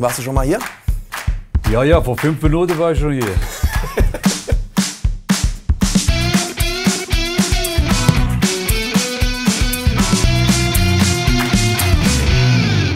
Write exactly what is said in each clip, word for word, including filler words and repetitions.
Warst du schon mal hier? Ja, ja, vor fünf Minuten war ich schon hier.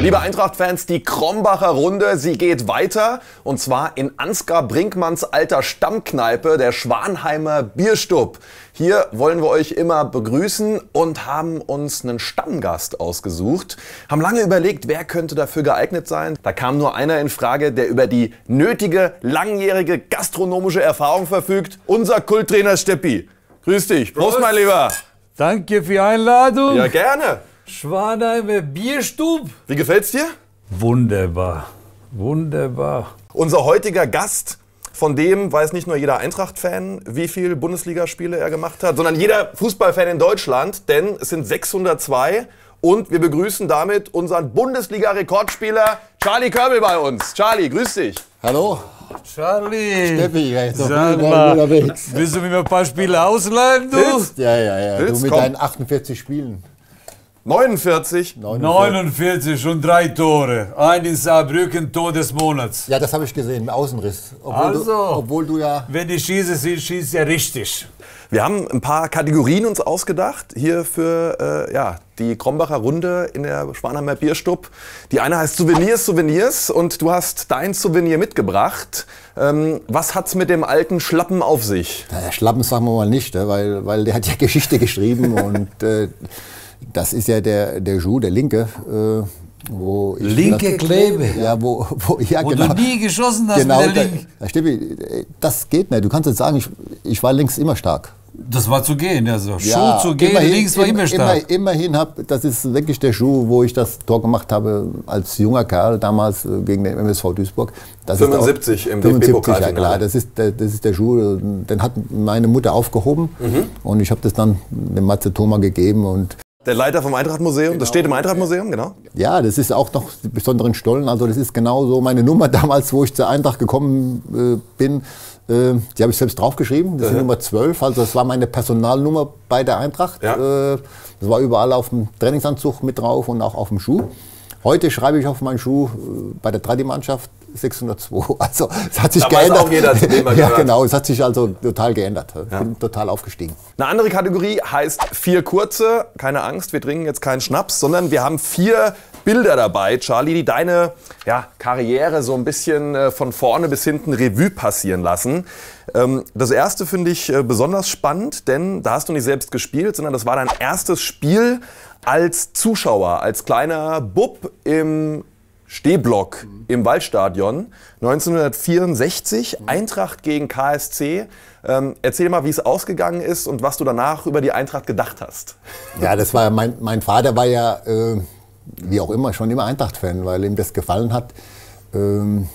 Liebe Eintracht-Fans, die Krombacher Runde, sie geht weiter. Und zwar in Ansgar Brinkmanns alter Stammkneipe, der Schwanheimer Bierstub. Hier wollen wir euch immer begrüßen und haben uns einen Stammgast ausgesucht. Haben lange überlegt, wer könnte dafür geeignet sein. Da kam nur einer in Frage, der über die nötige, langjährige gastronomische Erfahrung verfügt. Unser Kulttrainer Steppi. Grüß dich. Prost, mein Lieber. Danke für die Einladung. Ja, gerne. Schwanheimer Bierstub. Wie gefällt's dir? Wunderbar, wunderbar. Unser heutiger Gast, von dem weiß nicht nur jeder Eintracht-Fan, wie viele Bundesligaspiele er gemacht hat, sondern jeder Fußballfan in Deutschland, denn es sind sechshundertzwei und wir begrüßen damit unseren Bundesliga-Rekordspieler Charly Körbel bei uns. Charly, grüß dich. Hallo. Charly, Steppi, sag mal, unterwegs. Willst du mir ein paar Spiele ausleihen, du? Willst? Ja, ja, ja, willst? Du mit Komm. deinen achtundvierzig Spielen. neunundvierzig? neunundvierzig schon drei Tore. Ein in Saarbrücken, Tor des Monats. Ja, das habe ich gesehen, im Außenriss. Obwohl also, du, obwohl du ja... Wenn ich schieße, schieße ich ja richtig. Wir haben ein paar Kategorien uns ausgedacht, hier für äh, ja, die Krombacher Runde in der Schwanheimer Bierstub. Die eine heißt Souvenirs, Souvenirs und du hast dein Souvenir mitgebracht. Ähm, was hat's mit dem alten Schlappen auf sich? Na ja, Schlappen sagen wir mal nicht, weil, weil der hat ja Geschichte geschrieben und... Äh, das ist ja der, der Schuh, der linke. Äh, wo ich linke das, Klebe? Ja, wo, wo, ja, wo genau, du nie geschossen hast genau, mit der Linken. Da, Steppi, das geht nicht. Du kannst jetzt sagen, ich, ich war links immer stark. Das war zu gehen, also Schuh ja, zu gehen, immerhin, links war immer stark. Immer, immerhin, hab, das ist wirklich der Schuh, wo ich das Tor gemacht habe als junger Kerl damals gegen den M S V Duisburg. Das fünfundsiebzig ist auch, im D F B-Pokal. Ja klar, das ist, der, das ist der Schuh, den hat meine Mutter aufgehoben mhm. und ich habe das dann dem Matze Thoma gegeben. Und der Leiter vom Eintrachtmuseum, genau. Das steht im Eintrachtmuseum, genau? Ja, das ist auch noch besonderen Stollen. Also das ist genau so meine Nummer damals, wo ich zur Eintracht gekommen äh, bin. Äh, die habe ich selbst draufgeschrieben, das ist mhm. die Nummer zwölf. Also das war meine Personalnummer bei der Eintracht. Ja. Äh, das war überall auf dem Trainingsanzug mit drauf und auch auf dem Schuh. Heute schreibe ich auf meinen Schuh äh, bei der Tradi-Mannschaft sechshundertzwei. Also es hat sich da geändert. Auch jeder, den ja, genau, es hat sich also total geändert. Ich ja. bin total aufgestiegen. Eine andere Kategorie heißt vier kurze. Keine Angst, wir trinken jetzt keinen Schnaps, sondern wir haben vier Bilder dabei, Charly, die deine ja, Karriere so ein bisschen äh, von vorne bis hinten Revue passieren lassen. Ähm, das erste finde ich äh, besonders spannend, denn da hast du nicht selbst gespielt, sondern das war dein erstes Spiel als Zuschauer, als kleiner Bub im Stehblock im Waldstadion, neunzehnhundertvierundsechzig, Eintracht gegen K S C. Ähm, erzähl mal, wie es ausgegangen ist und was du danach über die Eintracht gedacht hast. Ja, das war mein, mein Vater war ja, äh, wie auch immer, schon immer Eintracht-Fan, weil ihm das gefallen hat. Ähm,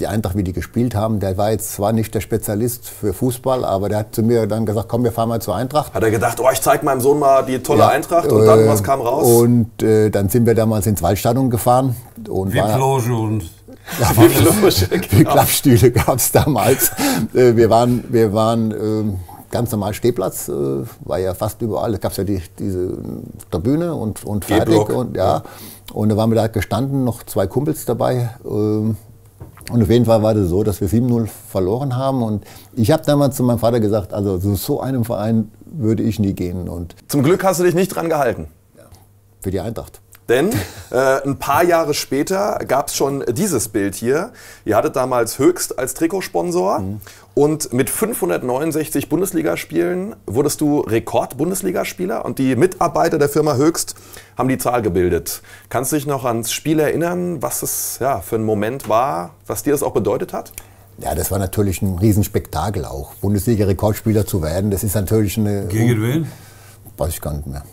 die Eintracht, wie die gespielt haben, der war jetzt zwar nicht der Spezialist für Fußball, aber der hat zu mir dann gesagt, komm, wir fahren mal zur Eintracht. Hat er gedacht, oh, ich zeig meinem Sohn mal die tolle ja, Eintracht und äh, dann was kam raus? Und äh, dann sind wir damals ins Waldstadion gefahren. Und wie Ploge und ja, wie Ploge, genau. Klappstühle gab es damals. wir waren, wir waren äh, ganz normal Stehplatz, äh, war ja fast überall. Da gab es ja die, diese Tribüne und, und fertig. Und, ja. und da waren wir da gestanden, noch zwei Kumpels dabei. Äh, und auf jeden Fall war das so, dass wir sieben null verloren haben. Und ich habe damals zu meinem Vater gesagt, also zu so einem Verein würde ich nie gehen. Und zum Glück hast du dich nicht dran gehalten. Ja. Für die Eintracht. Denn äh, ein paar Jahre später gab es schon dieses Bild hier. Ihr hattet damals Höchst als Trikotsponsor mhm. und mit fünfhundertneunundsechzig Bundesligaspielen wurdest du Rekord-Bundesligaspieler und die Mitarbeiter der Firma Höchst haben die Zahl gebildet. Kannst du dich noch ans Spiel erinnern, was es ja, für ein Moment war, was dir das auch bedeutet hat? Ja, das war natürlich ein Riesenspektakel auch, Bundesliga-Rekordspieler zu werden. Das ist natürlich eine... Gegen wen? Weiß ich gar nicht mehr.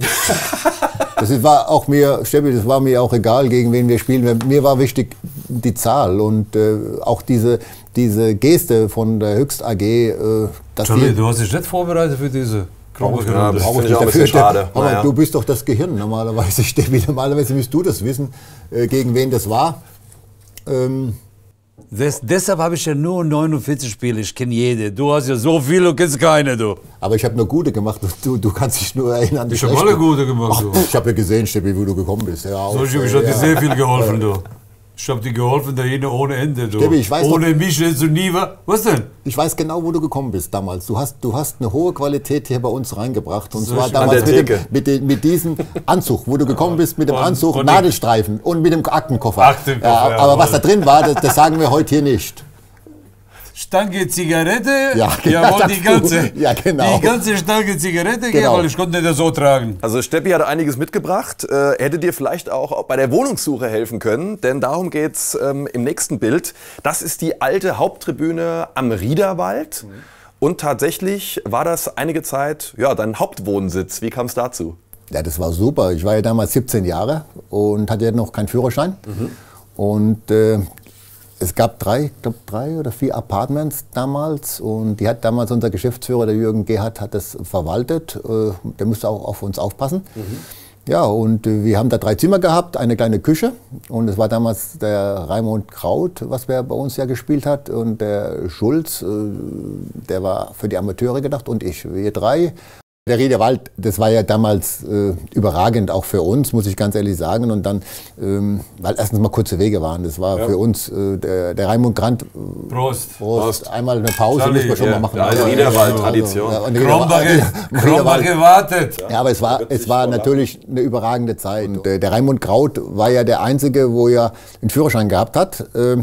Das war auch mir, Steppi, das war mir auch egal, gegen wen wir spielen. Mir war wichtig die Zahl und äh, auch diese, diese Geste von der Höchst A G. Äh, dass Charly, du hast dich nicht vorbereitet für diese Krombacher Runde. Schade. Aber naja. Du bist doch das Gehirn normalerweise, Steppi. Normalerweise müsst du das wissen, äh, gegen wen das war. Ähm, Das, deshalb habe ich ja nur neunundvierzig Spiele, ich kenne jede. Du hast ja so viele und kennst keine, du. Aber ich habe nur gute gemacht, du, du kannst dich nur erinnern. Ich habe alle gute gemacht, du. Ach, ich habe ja gesehen, Steppi, wo du gekommen bist. Ja, so, ich habe äh, ja. dir sehr viel geholfen, du. Ich habe dir geholfen, da jene ohne Ende. Du. Steppi, ich weiß ohne doch, mich hättest du nie was. Was denn? Ich weiß genau, wo du gekommen bist damals. Du hast, du hast eine hohe Qualität hier bei uns reingebracht. Und zwar damals mit, dem, mit, dem, mit diesem Anzug, wo du gekommen bist mit dem und, Anzug, und Nadelstreifen und mit dem Aktenkoffer. Aktenkoffer ja, ja, aber jawohl. Was da drin war, das, das sagen wir heute hier nicht. Stange Zigarette, ja, genau, jawohl, die, ganze, ja, genau. die ganze Stange Zigarette, genau. Weil ich konnte das so tragen. Also Steppi hat einiges mitgebracht, äh, hätte dir vielleicht auch bei der Wohnungssuche helfen können, denn darum geht es ähm, im nächsten Bild. Das ist die alte Haupttribüne am Riederwald, mhm. Und tatsächlich war das einige Zeit ja, dein Hauptwohnsitz. Wie kam es dazu? Ja, das war super. Ich war ja damals siebzehn Jahre und hatte ja noch keinen Führerschein. Mhm. Und äh, es gab drei, glaube drei oder vier Apartments damals und die hat damals unser Geschäftsführer, der Jürgen Gerhard, hat das verwaltet. Der musste auch auf uns aufpassen. Mhm. Ja, und wir haben da drei Zimmer gehabt, eine kleine Küche und es war damals der Raimund Kraut, was wer bei uns ja gespielt hat, und der Schulz, der war für die Amateure gedacht, und ich, wir drei. Der Riederwald, das war ja damals äh, überragend, auch für uns, muss ich ganz ehrlich sagen. Und dann, ähm, weil erstens mal kurze Wege waren, das war ja. für uns, äh, der, der Raimund Grant, äh, Prost. Prost. Prost, einmal eine Pause, Charly, müssen wir schon ja. mal machen. Ja, also Riederwald-Tradition. Also, ja, Krombacher wartet. Ja, aber es war, es war natürlich eine überragende Zeit. Und, äh, der Raimund Kraut war ja der Einzige, wo er einen Führerschein gehabt hat. Äh,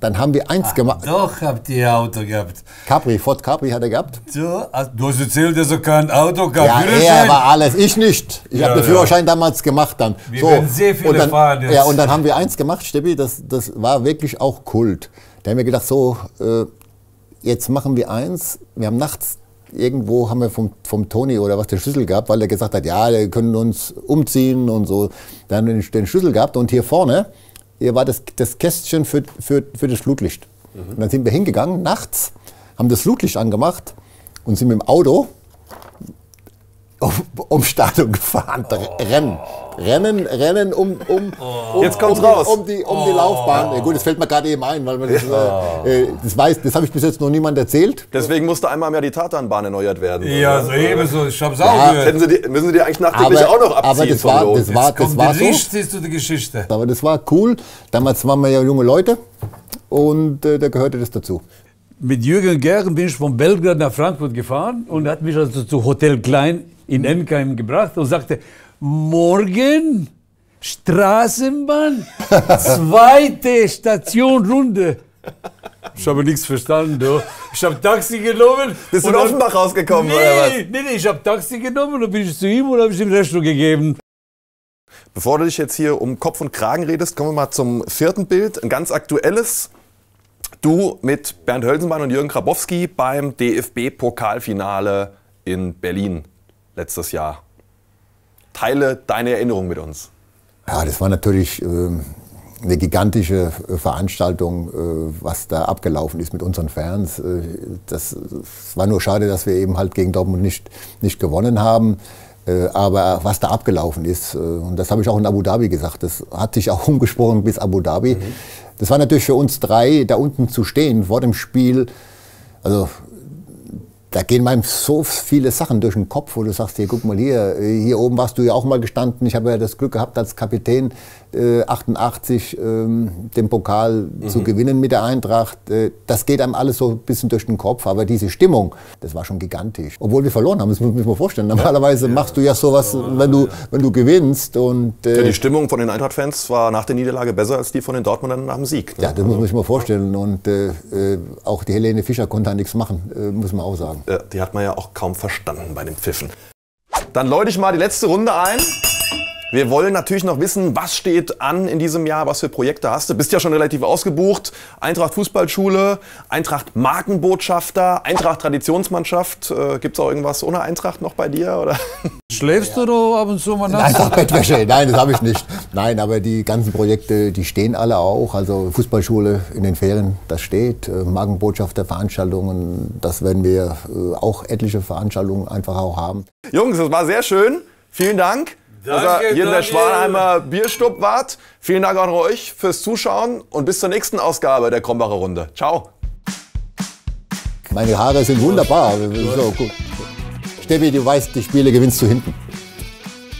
Dann haben wir eins gemacht. Doch, habt ihr Auto gehabt. Capri, Ford Capri hat er gehabt. So, du hast erzählt, dass er kein Auto gab. Ja, er war alles. Ich nicht. Ich ja, habe den ja. Führerschein damals gemacht dann. Wir so. werden sehr viele und dann, fahren jetzt. Ja, und dann haben wir eins gemacht, Steppi, das, das war wirklich auch Kult. Da haben wir gedacht, so, äh, jetzt machen wir eins. Wir haben nachts irgendwo haben wir vom, vom Toni oder was den Schlüssel gehabt, weil er gesagt hat, ja, wir können uns umziehen und so. Da haben wir den Schlüssel gehabt und hier vorne hier war das, das Kästchen für, für, für das Flutlicht. Mhm. Und dann sind wir hingegangen, nachts, haben das Flutlicht angemacht und sind mit dem Auto um, um Stadion gefahren. Oh. Rennen, rennen, rennen um, um, um, Jetzt kommt's um, raus. um, um, die, um oh. die Laufbahn. Ja, gut, das fällt mir gerade eben ein, weil man das, ja. äh, das weiß, das habe ich bis jetzt noch niemand erzählt. Deswegen musste einmal im Jahr die Tatanbahn erneuert werden. Ja, so ebenso, ich hab's auch ja. gehört. Sie die, müssen Sie die eigentlich nachträglich auch noch abziehen? Aber das war, das jetzt war, das war Licht, so. Siehst du die Geschichte. Aber das war cool. Damals waren wir ja junge Leute und äh, da gehörte das dazu. Mit Jürgen Gerhard bin ich von Belgrad nach Frankfurt gefahren und hat mich also zu Hotel Klein in Enkheim gebracht und sagte, morgen Straßenbahn, zweite Station Runde. Ich habe nichts verstanden. Du. Ich habe Taxi genommen. Bist du in Offenbach rausgekommen? Nee, oder was? Nee, nee, ich habe Taxi genommen und bin ich zu ihm und habe ich ihm Rechnung gegeben. Bevor du dich jetzt hier um Kopf und Kragen redest, kommen wir mal zum vierten Bild. Ein ganz aktuelles. Du mit Bernd Hölzenbein und Jürgen Krabowski beim D F B-Pokalfinale in Berlin. Letztes Jahr. Teile deine Erinnerung mit uns. Ja, das war natürlich äh, eine gigantische Veranstaltung, äh, was da abgelaufen ist mit unseren Fans. Äh, das, das war nur schade, dass wir eben halt gegen Dortmund nicht, nicht gewonnen haben. Äh, aber was da abgelaufen ist, äh, und das habe ich auch in Abu Dhabi gesagt, das hat sich auch umgesprochen bis Abu Dhabi. Mhm. Das war natürlich für uns drei, da unten zu stehen vor dem Spiel, also da gehen meinem so viele Sachen durch den Kopf, wo du sagst, hier, guck mal hier, hier oben warst du ja auch mal gestanden. Ich habe ja das Glück gehabt, als Kapitän äh, achtundachtzig ähm, den Pokal mhm. zu gewinnen mit der Eintracht. Äh, das geht einem alles so ein bisschen durch den Kopf, aber diese Stimmung, das war schon gigantisch. Obwohl wir verloren haben, das muss ich mir vorstellen. Normalerweise ja. machst du ja sowas, wenn du, wenn du gewinnst. Und, äh, ja, die Stimmung von den Eintracht-Fans war nach der Niederlage besser als die von den Dortmundern nach dem Sieg. Ne? Ja, das muss man sich mal vorstellen. Und äh, auch die Helene Fischer konnte da nichts machen, äh, muss man auch sagen. Die hat man ja auch kaum verstanden bei dem Pfiffen. Dann läute ich mal die letzte Runde ein. Wir wollen natürlich noch wissen, was steht an in diesem Jahr, was für Projekte hast du. Bist ja schon relativ ausgebucht. Eintracht Fußballschule, Eintracht Markenbotschafter, Eintracht Traditionsmannschaft. Äh, Gibt es auch irgendwas ohne Eintracht noch bei dir? Oder? Schläfst ja. du ab und zu mal nachts? Nein, Bettwäsche. Nein, das habe ich nicht. Nein, aber die ganzen Projekte, die stehen alle auch. Also Fußballschule in den Ferien, das steht. Markenbotschafter, Veranstaltungen, das werden wir auch etliche Veranstaltungen einfach auch haben. Jungs, das war sehr schön. Vielen Dank. Danke, dass ihr hier in der Schwanheimer Bierstub wart. Vielen Dank auch an euch fürs Zuschauen und bis zur nächsten Ausgabe der Krombacher Runde. Ciao. Meine Haare sind wunderbar. So, gut. Steppi, du weißt, die Spiele gewinnst du hinten.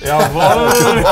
Jawohl.